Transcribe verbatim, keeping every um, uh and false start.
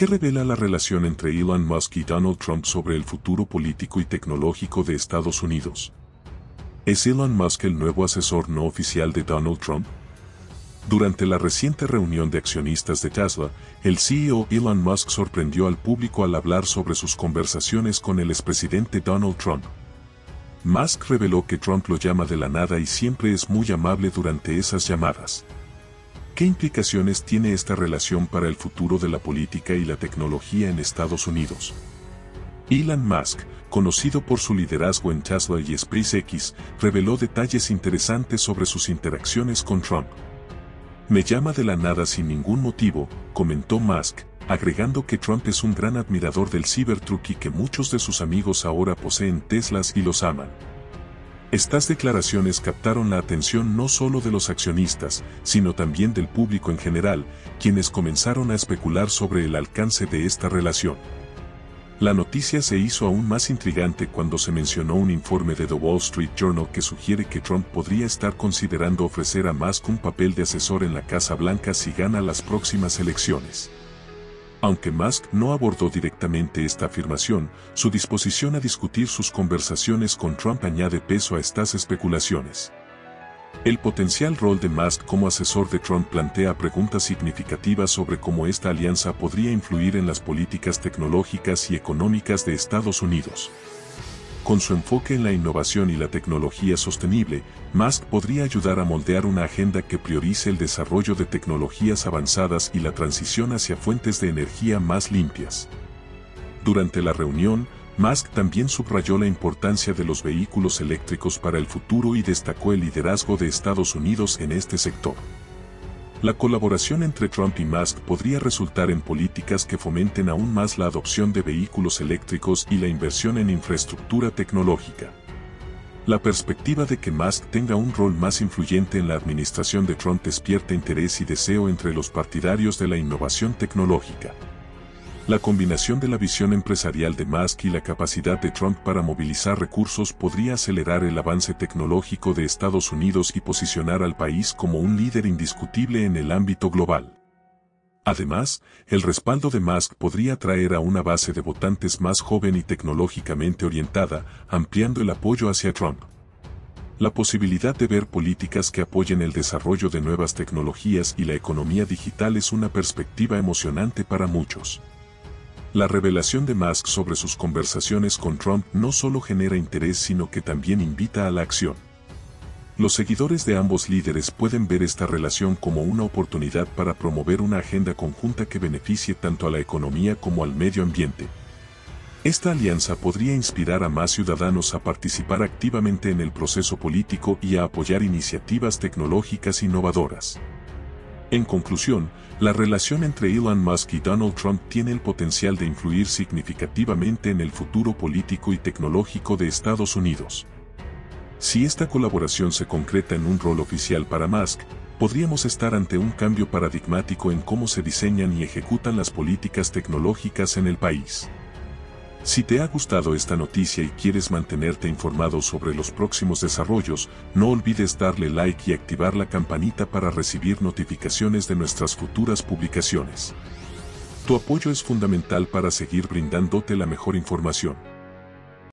¿Qué revela la relación entre Elon Musk y Donald Trump sobre el futuro político y tecnológico de Estados Unidos? ¿Es Elon Musk el nuevo asesor no oficial de Donald Trump? Durante la reciente reunión de accionistas de Tesla, el C E O Elon Musk sorprendió al público al hablar sobre sus conversaciones con el expresidente Donald Trump. Musk reveló que Trump lo llama de la nada y siempre es muy amable durante esas llamadas. ¿Qué implicaciones tiene esta relación para el futuro de la política y la tecnología en Estados Unidos? Elon Musk, conocido por su liderazgo en Tesla y SpaceX, reveló detalles interesantes sobre sus interacciones con Trump. Me llama de la nada sin ningún motivo, comentó Musk, agregando que Trump es un gran admirador del Cybertruck y que muchos de sus amigos ahora poseen Teslas y los aman. Estas declaraciones captaron la atención no solo de los accionistas, sino también del público en general, quienes comenzaron a especular sobre el alcance de esta relación. La noticia se hizo aún más intrigante cuando se mencionó un informe de The Wall Street Journal que sugiere que Trump podría estar considerando ofrecer a Musk un papel de asesor en la Casa Blanca si gana las próximas elecciones. Aunque Musk no abordó directamente esta afirmación, su disposición a discutir sus conversaciones con Trump añade peso a estas especulaciones. El potencial rol de Musk como asesor de Trump plantea preguntas significativas sobre cómo esta alianza podría influir en las políticas tecnológicas y económicas de Estados Unidos. Con su enfoque en la innovación y la tecnología sostenible, Musk podría ayudar a moldear una agenda que priorice el desarrollo de tecnologías avanzadas y la transición hacia fuentes de energía más limpias. Durante la reunión, Musk también subrayó la importancia de los vehículos eléctricos para el futuro y destacó el liderazgo de Estados Unidos en este sector. La colaboración entre Trump y Musk podría resultar en políticas que fomenten aún más la adopción de vehículos eléctricos y la inversión en infraestructura tecnológica. La perspectiva de que Musk tenga un rol más influyente en la administración de Trump despierta interés y deseo entre los partidarios de la innovación tecnológica. La combinación de la visión empresarial de Musk y la capacidad de Trump para movilizar recursos podría acelerar el avance tecnológico de Estados Unidos y posicionar al país como un líder indiscutible en el ámbito global. Además, el respaldo de Musk podría atraer a una base de votantes más joven y tecnológicamente orientada, ampliando el apoyo hacia Trump. La posibilidad de ver políticas que apoyen el desarrollo de nuevas tecnologías y la economía digital es una perspectiva emocionante para muchos. La revelación de Musk sobre sus conversaciones con Trump no solo genera interés, sino que también invita a la acción. Los seguidores de ambos líderes pueden ver esta relación como una oportunidad para promover una agenda conjunta que beneficie tanto a la economía como al medio ambiente. Esta alianza podría inspirar a más ciudadanos a participar activamente en el proceso político y a apoyar iniciativas tecnológicas innovadoras. En conclusión, la relación entre Elon Musk y Donald Trump tiene el potencial de influir significativamente en el futuro político y tecnológico de Estados Unidos. Si esta colaboración se concreta en un rol oficial para Musk, podríamos estar ante un cambio paradigmático en cómo se diseñan y ejecutan las políticas tecnológicas en el país. Si te ha gustado esta noticia y quieres mantenerte informado sobre los próximos desarrollos, no olvides darle like y activar la campanita para recibir notificaciones de nuestras futuras publicaciones. Tu apoyo es fundamental para seguir brindándote la mejor información.